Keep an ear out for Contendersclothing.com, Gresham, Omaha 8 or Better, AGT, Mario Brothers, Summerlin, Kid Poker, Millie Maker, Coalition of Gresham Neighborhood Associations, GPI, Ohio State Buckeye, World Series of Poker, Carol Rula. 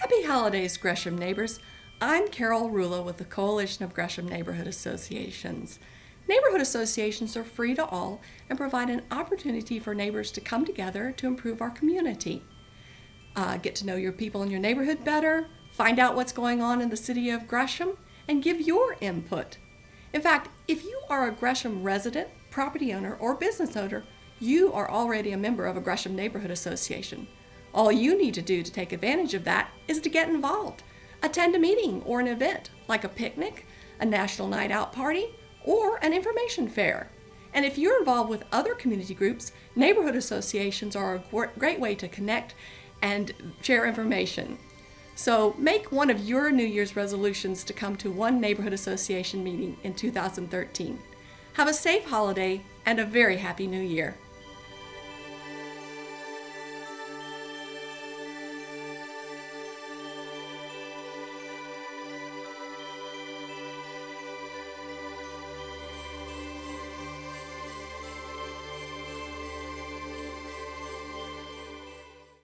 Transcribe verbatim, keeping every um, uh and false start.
Happy holidays, Gresham neighbors. I'm Carol Rula with the Coalition of Gresham Neighborhood Associations. Neighborhood associations are free to all and provide an opportunity for neighbors to come together to improve our community. Uh, get to know your people in your neighborhood better, find out what's going on in the city of Gresham, and give your input. In fact, if you are a Gresham resident, property owner, or business owner, you are already a member of a Gresham Neighborhood Association. All you need to do to take advantage of that is to get involved. Attend a meeting or an event, like a picnic, a national night out party, or an information fair. And if you're involved with other community groups, neighborhood associations are a great way to connect and share information. So make one of your New Year's resolutions to come to one neighborhood association meeting in two thousand thirteen. Have a safe holiday and a very happy New Year.